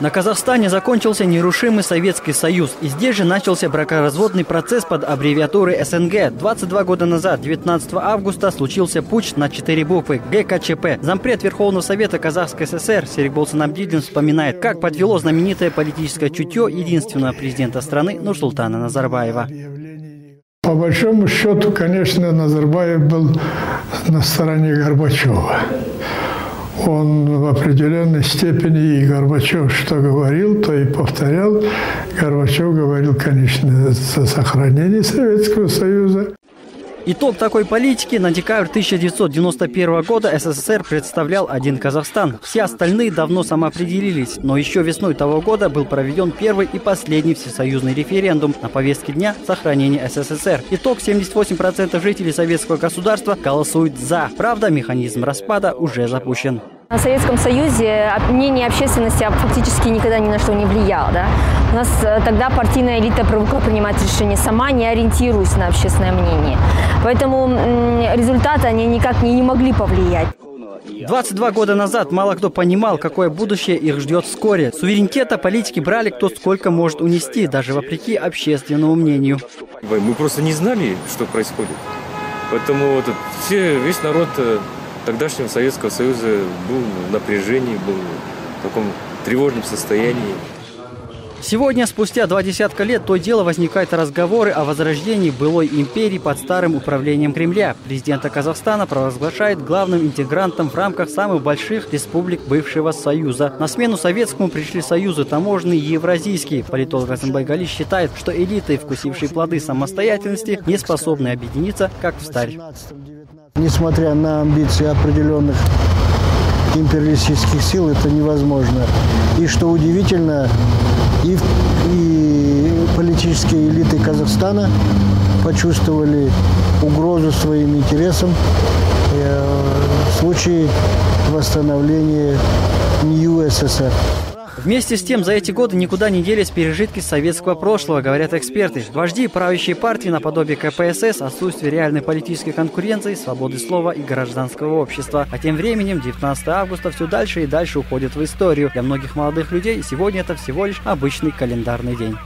На Казахстане закончился нерушимый Советский Союз, и здесь же начался бракоразводный процесс под аббревиатурой СНГ. 22 года назад, 19 августа, случился путч на 4 буквы ГКЧП. Зампред Верховного Совета Казахской ССР Серикболжан Абдидинов вспоминает, как подвело знаменитое политическое чутье единственного президента страны Нурсултана Назарбаева. По большому счету, конечно, Назарбаев был на стороне Горбачева. Он в определенной степени, и Горбачев что говорил, то и повторял. Горбачев говорил, конечно, за сохранение Советского Союза. Итог такой политики: на декабрь 1991 года СССР представлял один Казахстан. Все остальные давно самоопределились, но еще весной того года был проведен первый и последний всесоюзный референдум. На повестке дня сохранение СССР. Итог: 78% жителей советского государства голосуют «за». Правда, механизм распада уже запущен. На Советском Союзе мнение общественности фактически никогда ни на что не влияло. Да? У нас тогда партийная элита привыкла принимать решения сама, не ориентируясь на общественное мнение. Поэтому результаты они никак не могли повлиять. 22 года назад мало кто понимал, какое будущее их ждет вскоре. Суверенитета политики брали кто сколько может унести, даже вопреки общественному мнению. Мы просто не знали, что происходит. Поэтому весь народ тогдашнего Советского Союза был в напряжении, был в таком тревожном состоянии. Сегодня, спустя 20 лет, то и дело возникают разговоры о возрождении былой империи под старым управлением Кремля. Президента Казахстана провозглашает главным интегрантом в рамках самых больших республик бывшего Союза. На смену советскому пришли союзы таможенные и евразийские. Политолог Азимбайгали считает, что элиты, вкусившие плоды самостоятельности, не способны объединиться, как в старь. Несмотря на амбиции определенных империалистических сил, это невозможно. И что удивительно, и политические элиты Казахстана почувствовали угрозу своим интересам в случае восстановления НЮССР. Вместе с тем, за эти годы никуда не делись пережитки советского прошлого, говорят эксперты. Вожди правящей партии наподобие КПСС, отсутствие реальной политической конкуренции, свободы слова и гражданского общества. А тем временем 19 августа все дальше и дальше уходит в историю. Для многих молодых людей сегодня это всего лишь обычный календарный день.